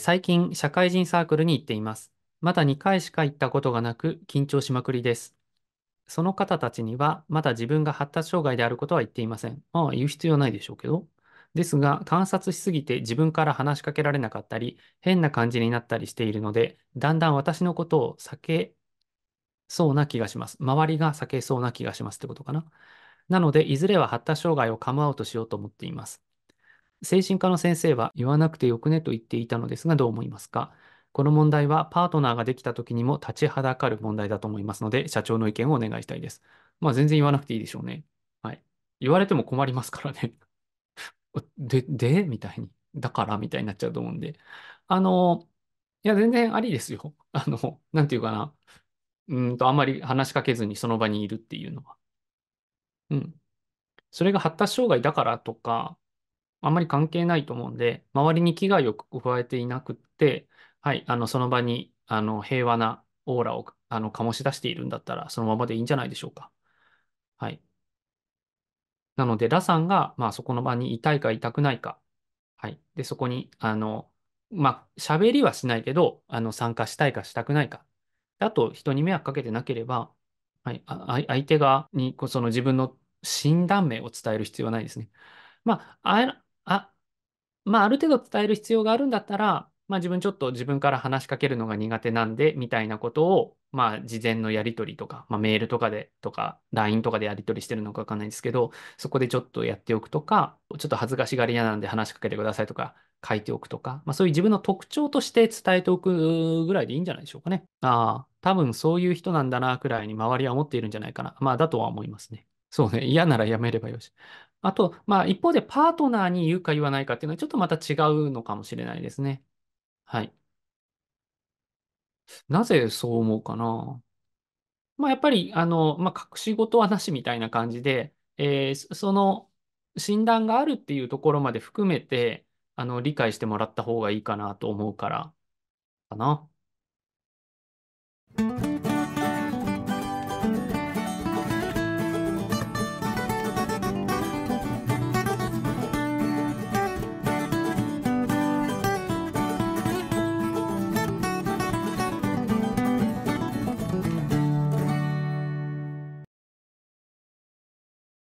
最近、社会人サークルに行っています。まだ2回しか行ったことがなく、緊張しまくりです。その方たちには、まだ自分が発達障害であることは言っていません。まあ、言う必要はないでしょうけど。ですが、観察しすぎて自分から話しかけられなかったり、変な感じになったりしているので、だんだん私のことを避けそうな気がします。周りが避けそうな気がしますってことかな。なので、いずれは発達障害をカムアウトしようと思っています。精神科の先生は言わなくてよくねと言っていたのですが、どう思いますか？この問題はパートナーができた時にも立ちはだかる問題だと思いますので、社長の意見をお願いしたいです。まあ全然言わなくていいでしょうね。言われても困りますからね。でみたいに。だからみたいになっちゃうと思うんで。いや全然ありですよ。なんていうかな。あんまり話しかけずにその場にいるっていうのは。うん。それが発達障害だからとか、あんまり関係ないと思うんで、周りに危害を加えていなくって、その場に平和なオーラを醸し出しているんだったら、そのままでいいんじゃないでしょうか。はい。なので、ラさんが、まあ、そこの場にいたいかいたくないか。で、そこに、まあ、喋りはしないけど、参加したいかしたくないか。あと、人に迷惑かけてなければ、相手側に、その自分の診断名を伝える必要はないですね。まあ、ある程度伝える必要があるんだったら、まあ、自分から話しかけるのが苦手なんで、みたいなことを、まあ、事前のやり取りとか、まあ、メールとかで、とか、LINE とかでやり取りしてるのかわかんないんですけど、そこでちょっとやっておくとか、ちょっと恥ずかしがり屋なんで話しかけてくださいとか、書いておくとか、まあ、そういう自分の特徴として伝えておくぐらいでいいんじゃないでしょうかね。ああ、多分そういう人なんだな、くらいに周りは思っているんじゃないかな。まあ、だとは思いますね。そうね。嫌ならやめればよし。あと、まあ、一方でパートナーに言うか言わないかっていうのはちょっとまた違うのかもしれないですね。はい。なぜそう思うかな。まあ、やっぱり、まあ、隠し事はなしみたいな感じで、その診断があるっていうところまで含めて、理解してもらった方がいいかなと思うから、かな。